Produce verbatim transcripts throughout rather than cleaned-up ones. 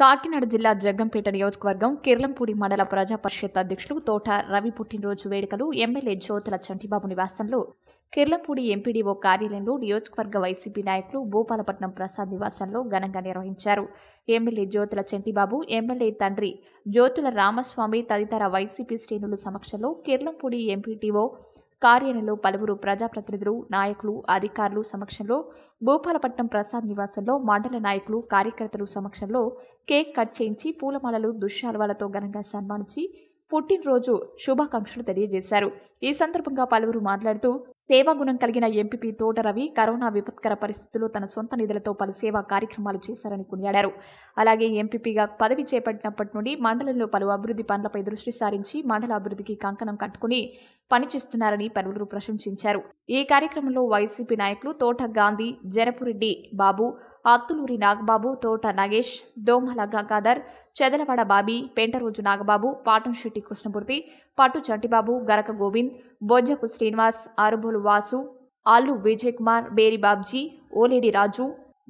కాకినాడ జిల్లా జగ్గంపేట నియోజకవర్గం కిర్లంపూడి మండల ప్రజా పరిషత్ అధ్యక్షులు తోట రవి పుట్టినరోజు వేడుకలు ఎమ్మెల్యే జోతుల చంటిబాబు నివాసంలో కిర్లంపూడి ఎంపీడీఓ కార్యాలయంలో నియోజకవర్గ వైసీపీ నాయకులు భూపాలపట్నం ప్రసాద్ నివాసంలో ఘనంగా నిర్వహించారు. ఎమ్మెల్యే జోతుల చంటిబాబు, ఎమ్మెల్యే తండ్రి జోతుల రామస్వామి తదితర వైసీపీ శ్రేణుల సమక్షంలో కిర్లంపూడి ఎంపీడీఓ కార్యాలయంలో పలువురు ప్రజాప్రతినిధులు, నాయకులు, అధికారులు సమక్షంలో భూపాలపట్నం ప్రసాద్ నివాసంలో మండల నాయకులు, కార్యకర్తలు సమక్షంలో కేక్ కట్ చేయించి పూలమాలలు, దుశ్శాలువాలతో ఘనంగా సన్మానించి పుట్టినరోజు శుభాకాంక్షలు తెలియజేశారు. ఈ సందర్భంగా పలువురు మాట్లాడుతూ, సేవా గుణం కలిగిన ఎంపీపీ తోట రవి కరోనా విపత్కర పరిస్థితుల్లో తన సొంత నిధులతో పలు సేవా కార్యక్రమాలు చేశారని కొనియాడారు. అలాగే ఎంపీపీగా పదవి చేపట్టినప్పటి నుండి మండలంలో పలు అభివృద్ధి పనులపై దృష్టి సారించి మండల అభివృద్ధికి కంకణం కట్టుకుని పనిచేస్తున్నారని పలువురు ప్రశంసించారు. ఈ కార్యక్రమంలో వైసీపీ నాయకులు తోట గాంధీ, జరపురెడ్డి బాబు, అత్తులూరి నాగబాబు, తోట నాగేష్, దోమల గంగాధర్, చెదలవాడ బాబీ, పెంటరోజు నాగబాబు, పాటంశెట్టి కృష్ణమూర్తి, పట్టు చంటిబాబు, గరక గోవింద్, బొజ్జపు శ్రీనివాస్, ఆరుబోలు వాసు, ఆలు విజయ్ కుమార్, బేరిబాబ్జీ, ఓలేడి రాజు,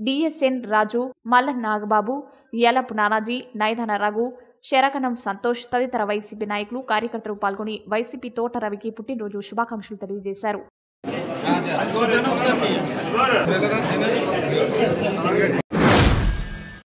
డిఎస్ఎన్ రాజు, మల్లన్ నాగబాబు, యలపు నానాజీ, నైదాన రఘు, శరకనం సంతోష్ తదితర వైసీపీ నాయకులు, కార్యకర్తలు పాల్గొని వైసీపీ తోట రవికి పుట్టినరోజు శుభాకాంక్షలు తెలియజేశారు.